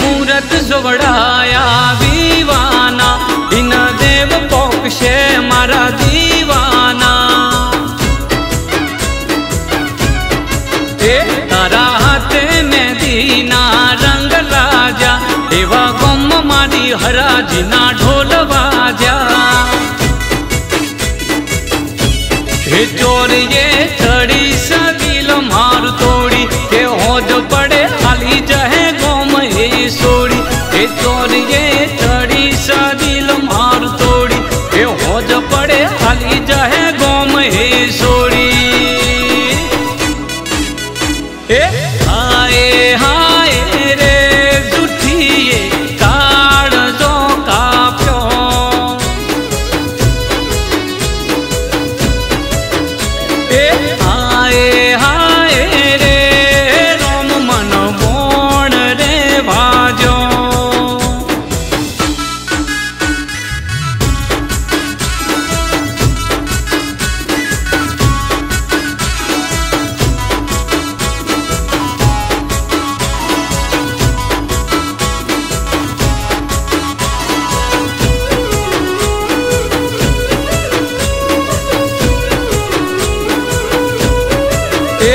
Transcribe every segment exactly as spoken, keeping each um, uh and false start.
मूरत जोवड़ाया दीवाना, बिना देव पोक्षे मारा दीवाना। ए तारा हाथे में दीना रंग लाजा, देवा गम मारी हरा जिना ढोलवाजा। हे चोर ये थड़ी सा दिल मार तोड़ी, के होद पड़े खाली जहे गोम हे सोड़ी। हे चोर ये थड़ी सा दिल मार तोड़ी, के होद पड़े खाली जहे गोम हे सोड़ी। ए हाय हाय रे झूठिए काड़ जो काप्यो, ए हाय हाय रे रोम मन बोण रे भाजो। ते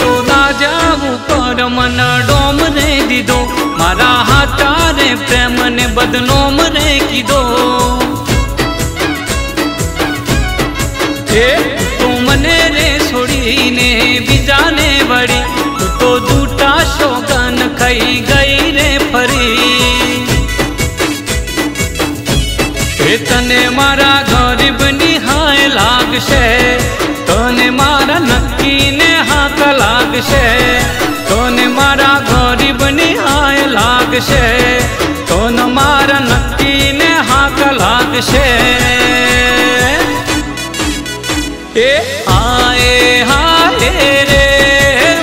तो राजा ऊपर मन डोम रे दीदो, मारा हाथा रे प्रेम ने बदनोम रे कीदो। ए तू मने रे छोड़ी ने बीजा ने वड़ी, तू तो झूठा शोगन खाई गई रे फरी। ए तने मारा गरीब निहाय लागशे, तने मारा नक्की ने हाथ लागशे। तोने मारा गरीब निहाय लागशे, तोने मारा नक्की ने हाथ लागशे। ए आए हाय रे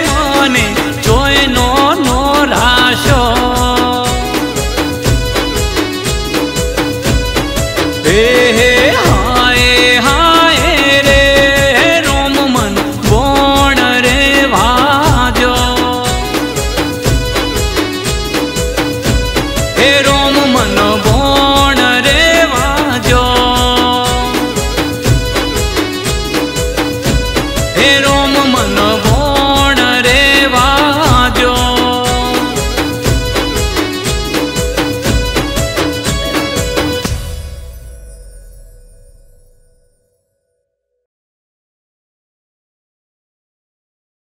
मोने जोय नो नो राशो, ए हे pero